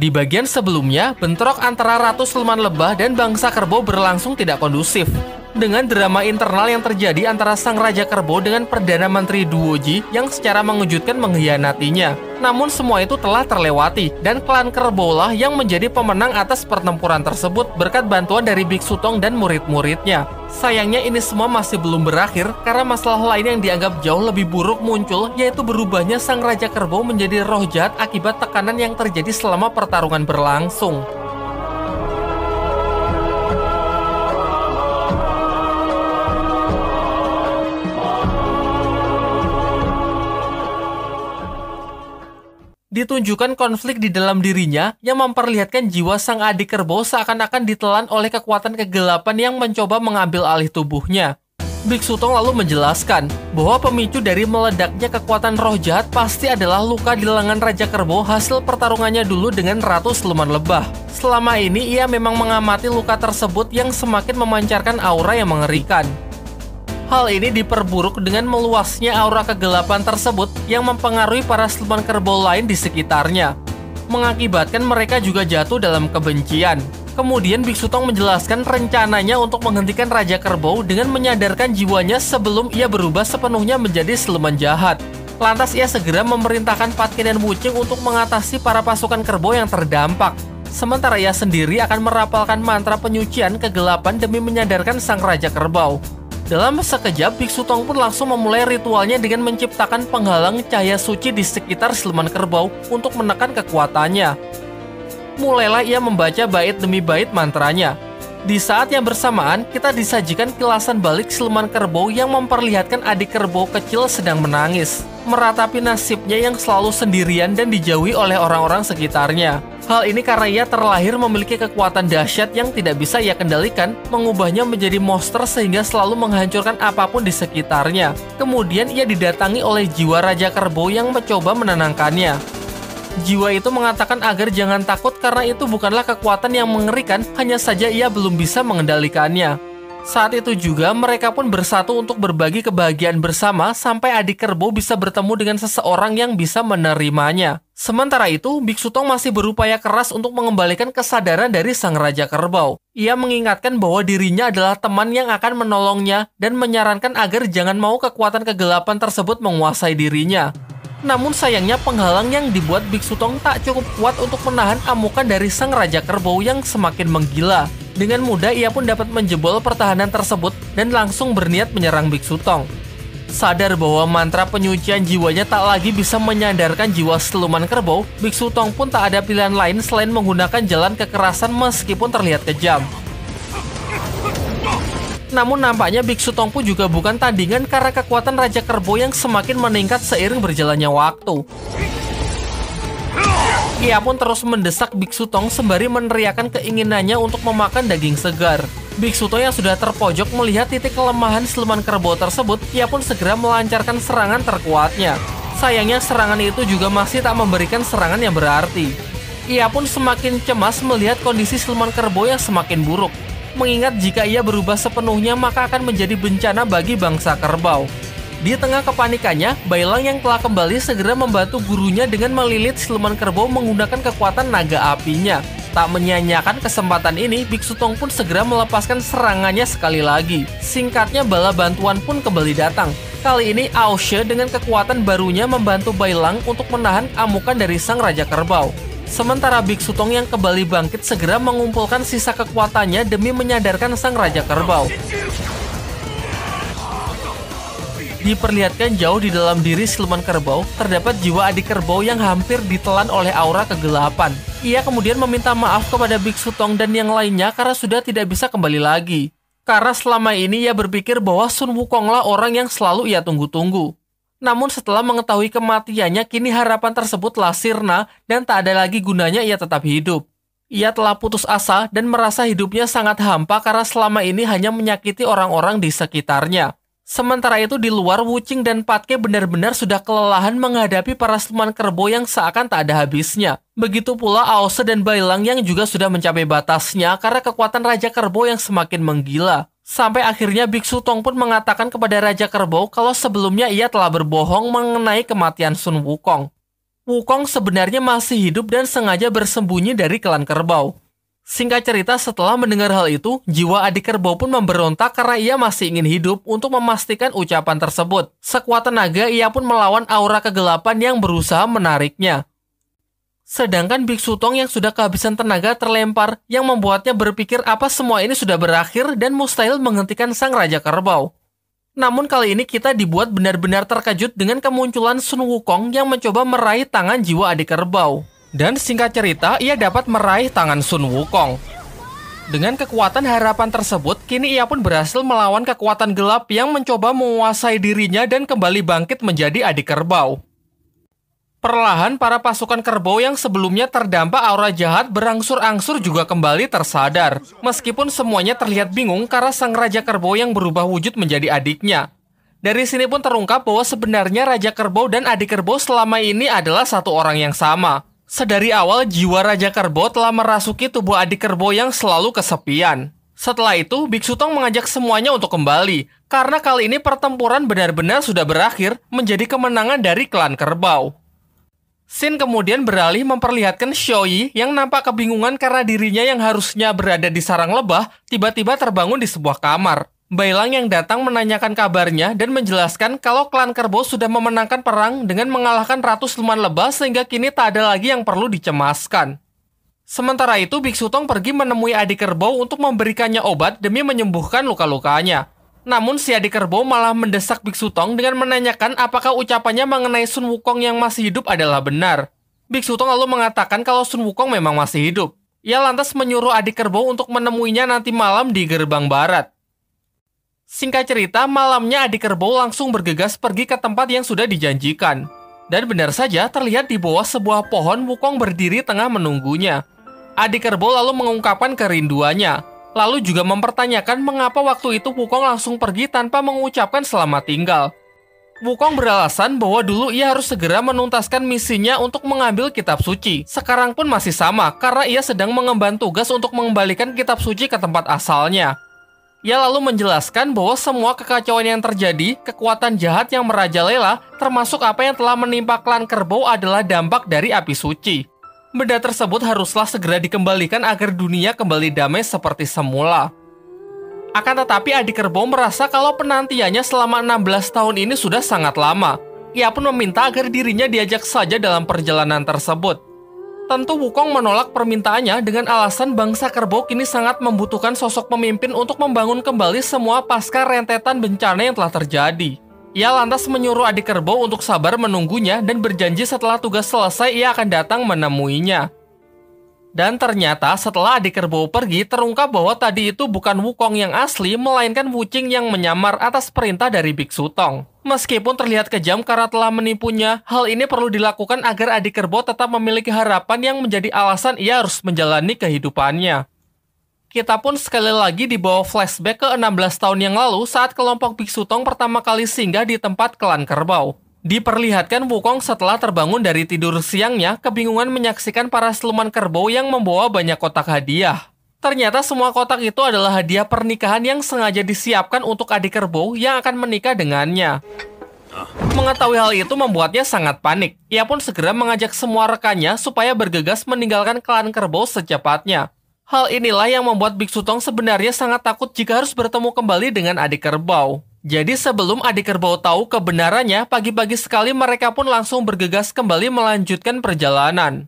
Di bagian sebelumnya, bentrok antara Ratu Siluman Lebah dan bangsa Kerbau berlangsung tidak kondusif. Dengan drama internal yang terjadi antara Sang Raja Kerbau dengan Perdana Menteri Duoji yang secara mengejutkan mengkhianatinya. Namun semua itu telah terlewati, dan klan Kerbola yang menjadi pemenang atas pertempuran tersebut berkat bantuan dari Biksu Tong dan murid-muridnya. Sayangnya ini semua masih belum berakhir, karena masalah lain yang dianggap jauh lebih buruk muncul, yaitu berubahnya Sang Raja Kerbau menjadi roh jahat akibat tekanan yang terjadi selama pertarungan berlangsung. Ditunjukkan konflik di dalam dirinya yang memperlihatkan jiwa sang adik kerbau seakan-akan ditelan oleh kekuatan kegelapan yang mencoba mengambil alih tubuhnya. Biksu Tong lalu menjelaskan bahwa pemicu dari meledaknya kekuatan roh jahat pasti adalah luka di lengan Raja Kerbau hasil pertarungannya dulu dengan Ratu Siluman Lebah. Selama ini ia memang mengamati luka tersebut yang semakin memancarkan aura yang mengerikan. Hal ini diperburuk dengan meluasnya aura kegelapan tersebut yang mempengaruhi para siluman kerbau lain di sekitarnya, mengakibatkan mereka juga jatuh dalam kebencian. Kemudian Biksu Tong menjelaskan rencananya untuk menghentikan Raja Kerbau dengan menyadarkan jiwanya sebelum ia berubah sepenuhnya menjadi siluman jahat. Lantas ia segera memerintahkan Patkin dan Wuching untuk mengatasi para pasukan kerbau yang terdampak. Sementara ia sendiri akan merapalkan mantra penyucian kegelapan demi menyadarkan sang Raja Kerbau. Dalam sekejap, Biksu Tong pun langsung memulai ritualnya dengan menciptakan penghalang cahaya suci di sekitar siluman kerbau untuk menekan kekuatannya. Mulailah ia membaca bait demi bait mantranya. Di saat yang bersamaan, kita disajikan kilasan balik siluman kerbau yang memperlihatkan adik kerbau kecil sedang menangis, meratapi nasibnya yang selalu sendirian dan dijauhi oleh orang-orang sekitarnya. Hal ini karena ia terlahir memiliki kekuatan dahsyat yang tidak bisa ia kendalikan, mengubahnya menjadi monster sehingga selalu menghancurkan apapun di sekitarnya. Kemudian ia didatangi oleh jiwa Raja Kerbau yang mencoba menenangkannya. Jiwa itu mengatakan agar jangan takut karena itu bukanlah kekuatan yang mengerikan, hanya saja ia belum bisa mengendalikannya. Saat itu juga mereka pun bersatu untuk berbagi kebahagiaan bersama sampai adik kerbau bisa bertemu dengan seseorang yang bisa menerimanya. Sementara itu, Biksu Tong masih berupaya keras untuk mengembalikan kesadaran dari Sang Raja Kerbau. Ia mengingatkan bahwa dirinya adalah teman yang akan menolongnya dan menyarankan agar jangan mau kekuatan kegelapan tersebut menguasai dirinya. Namun sayangnya penghalang yang dibuat Biksu Tong tak cukup kuat untuk menahan amukan dari Sang Raja Kerbau yang semakin menggila. Dengan mudah ia pun dapat menjebol pertahanan tersebut dan langsung berniat menyerang Biksu Tong. Sadar bahwa mantra penyucian jiwanya tak lagi bisa menyandarkan jiwa siluman kerbau, Biksu Tong pun tak ada pilihan lain selain menggunakan jalan kekerasan meskipun terlihat kejam. Namun nampaknya Biksu Tong pun juga bukan tandingan karena kekuatan Raja Kerbau yang semakin meningkat seiring berjalannya waktu. Ia pun terus mendesak Biksu Tong sembari meneriakan keinginannya untuk memakan daging segar. Biksu Tong yang sudah terpojok melihat titik kelemahan siluman kerbau tersebut, ia pun segera melancarkan serangan terkuatnya. Sayangnya serangan itu juga masih tak memberikan serangan yang berarti. Ia pun semakin cemas melihat kondisi siluman kerbau yang semakin buruk, mengingat jika ia berubah sepenuhnya maka akan menjadi bencana bagi bangsa kerbau. Di tengah kepanikannya, Bailang yang telah kembali segera membantu gurunya dengan melilit siluman kerbau menggunakan kekuatan naga apinya. Tak menyia-nyiakan kesempatan ini, Biksu Tong pun segera melepaskan serangannya sekali lagi. Singkatnya, bala bantuan pun kembali datang. Kali ini, Aoshe dengan kekuatan barunya membantu Bailang untuk menahan amukan dari Sang Raja Kerbau. Sementara Biksu Tong yang kembali bangkit segera mengumpulkan sisa kekuatannya demi menyadarkan Sang Raja Kerbau. Diperlihatkan jauh di dalam diri siluman kerbau, terdapat jiwa adik kerbau yang hampir ditelan oleh aura kegelapan. Ia kemudian meminta maaf kepada Biksu Tong dan yang lainnya karena sudah tidak bisa kembali lagi. Karena selama ini ia berpikir bahwa Sun Wukonglah orang yang selalu ia tunggu-tunggu. Namun setelah mengetahui kematiannya, kini harapan tersebutlah sirna dan tak ada lagi gunanya ia tetap hidup. Ia telah putus asa dan merasa hidupnya sangat hampa karena selama ini hanya menyakiti orang-orang di sekitarnya. Sementara itu di luar, Wuching dan Patkin benar-benar sudah kelelahan menghadapi para siluman kerbau yang seakan tak ada habisnya. Begitu pula Aoshe dan Bailang yang juga sudah mencapai batasnya karena kekuatan Raja Kerbau yang semakin menggila. Sampai akhirnya Biksu Tong pun mengatakan kepada Raja Kerbau kalau sebelumnya ia telah berbohong mengenai kematian Sun Wukong. Wukong sebenarnya masih hidup dan sengaja bersembunyi dari klan kerbau. Singkat cerita, setelah mendengar hal itu, jiwa adik kerbau pun memberontak karena ia masih ingin hidup untuk memastikan ucapan tersebut. Sekuat tenaga, ia pun melawan aura kegelapan yang berusaha menariknya. Sedangkan Biksu Tong yang sudah kehabisan tenaga terlempar, yang membuatnya berpikir apa semua ini sudah berakhir dan mustahil menghentikan sang Raja Kerbau. Namun kali ini kita dibuat benar-benar terkejut dengan kemunculan Sun Wukong yang mencoba meraih tangan jiwa adik kerbau. Dan singkat cerita, ia dapat meraih tangan Sun Wukong. Dengan kekuatan harapan tersebut, kini ia pun berhasil melawan kekuatan gelap yang mencoba menguasai dirinya dan kembali bangkit menjadi adik kerbau. Perlahan, para pasukan kerbau yang sebelumnya terdampak aura jahat berangsur-angsur juga kembali tersadar. Meskipun semuanya terlihat bingung karena sang Raja Kerbau yang berubah wujud menjadi adiknya. Dari sini pun terungkap bahwa sebenarnya Raja Kerbau dan adik kerbau selama ini adalah satu orang yang sama. Sedari awal, jiwa Raja Kerbau telah merasuki tubuh adik kerbau yang selalu kesepian. Setelah itu, Biksu Tong mengajak semuanya untuk kembali. Karena kali ini pertempuran benar-benar sudah berakhir menjadi kemenangan dari klan kerbau. Sin kemudian beralih memperlihatkan Xiao Yi yang nampak kebingungan karena dirinya yang harusnya berada di sarang lebah tiba-tiba terbangun di sebuah kamar. Bailang yang datang menanyakan kabarnya dan menjelaskan kalau klan kerbau sudah memenangkan perang dengan mengalahkan Ratu Siluman Lebah sehingga kini tak ada lagi yang perlu dicemaskan. Sementara itu, Biksu Tong pergi menemui adik kerbau untuk memberikannya obat demi menyembuhkan luka-lukanya. Namun si adik kerbau malah mendesak Biksu Tong dengan menanyakan apakah ucapannya mengenai Sun Wukong yang masih hidup adalah benar. Biksu Tong lalu mengatakan kalau Sun Wukong memang masih hidup. Ia lantas menyuruh adik kerbau untuk menemuinya nanti malam di gerbang barat. Singkat cerita, malamnya adik kerbau langsung bergegas pergi ke tempat yang sudah dijanjikan. Dan benar saja, terlihat di bawah sebuah pohon Wukong berdiri tengah menunggunya. Adik kerbau lalu mengungkapkan kerinduannya. Lalu juga mempertanyakan mengapa waktu itu Wukong langsung pergi tanpa mengucapkan selamat tinggal. Wukong beralasan bahwa dulu ia harus segera menuntaskan misinya untuk mengambil kitab suci. Sekarang pun masih sama, karena ia sedang mengemban tugas untuk mengembalikan kitab suci ke tempat asalnya. Ia lalu menjelaskan bahwa semua kekacauan yang terjadi, kekuatan jahat yang merajalela, termasuk apa yang telah menimpa klan kerbau adalah dampak dari api suci. Benda tersebut haruslah segera dikembalikan agar dunia kembali damai seperti semula. Akan tetapi adik kerbau merasa kalau penantiannya selama 16 tahun ini sudah sangat lama. Ia pun meminta agar dirinya diajak saja dalam perjalanan tersebut. Tentu Wukong menolak permintaannya dengan alasan bangsa kerbau kini sangat membutuhkan sosok pemimpin untuk membangun kembali semua pasca rentetan bencana yang telah terjadi. Ia lantas menyuruh adik kerbau untuk sabar menunggunya dan berjanji setelah tugas selesai ia akan datang menemuinya. Dan ternyata setelah adik kerbau pergi, terungkap bahwa tadi itu bukan Wukong yang asli, melainkan Wuching yang menyamar atas perintah dari Biksu Tong. Meskipun terlihat kejam karena telah menipunya, hal ini perlu dilakukan agar adik kerbau tetap memiliki harapan yang menjadi alasan ia harus menjalani kehidupannya. Kita pun sekali lagi dibawa flashback ke 16 tahun yang lalu saat kelompok Biksu Tong pertama kali singgah di tempat klan kerbau. Diperlihatkan Wukong setelah terbangun dari tidur siangnya, kebingungan menyaksikan para siluman kerbau yang membawa banyak kotak hadiah. Ternyata semua kotak itu adalah hadiah pernikahan yang sengaja disiapkan untuk adik kerbau yang akan menikah dengannya. Mengetahui hal itu membuatnya sangat panik. Ia pun segera mengajak semua rekannya supaya bergegas meninggalkan klan kerbau secepatnya. Hal inilah yang membuat Biksu Tong sebenarnya sangat takut jika harus bertemu kembali dengan adik kerbau. Jadi sebelum adik kerbau tahu kebenarannya, pagi-pagi sekali mereka pun langsung bergegas kembali melanjutkan perjalanan.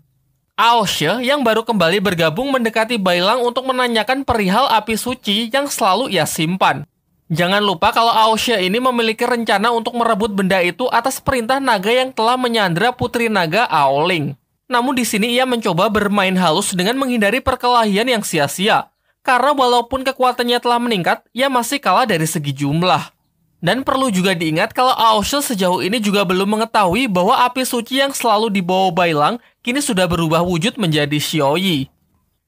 Aoshe yang baru kembali bergabung mendekati Bailang untuk menanyakan perihal api suci yang selalu ia simpan. Jangan lupa kalau Aoshe ini memiliki rencana untuk merebut benda itu atas perintah naga yang telah menyandra putri naga Aoling. Namun di sini ia mencoba bermain halus dengan menghindari perkelahian yang sia-sia. Karena walaupun kekuatannya telah meningkat, ia masih kalah dari segi jumlah. Dan perlu juga diingat kalau Aoshe sejauh ini juga belum mengetahui bahwa api suci yang selalu dibawa Bailang kini sudah berubah wujud menjadi Xiao Yi.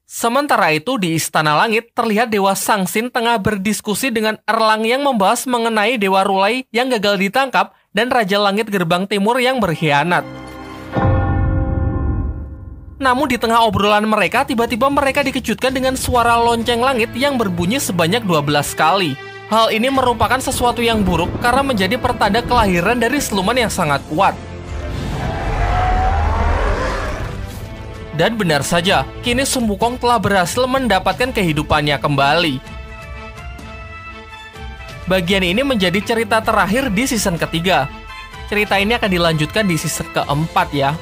Sementara itu di Istana Langit terlihat Dewa Sangsin tengah berdiskusi dengan Erlang yang membahas mengenai Dewa Rulai yang gagal ditangkap dan Raja Langit Gerbang Timur yang berkhianat. Namun di tengah obrolan mereka, tiba-tiba mereka dikejutkan dengan suara lonceng langit yang berbunyi sebanyak 12 kali. Hal ini merupakan sesuatu yang buruk karena menjadi pertanda kelahiran dari siluman yang sangat kuat. Dan benar saja, kini Sun Wukong telah berhasil mendapatkan kehidupannya kembali. Bagian ini menjadi cerita terakhir di season ketiga. Cerita ini akan dilanjutkan di season keempat ya.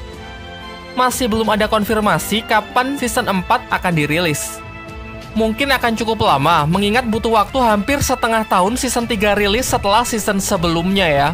Masih belum ada konfirmasi kapan season 4 akan dirilis. Mungkin akan cukup lama, mengingat butuh waktu hampir setengah tahun season 3 rilis setelah season sebelumnya ya.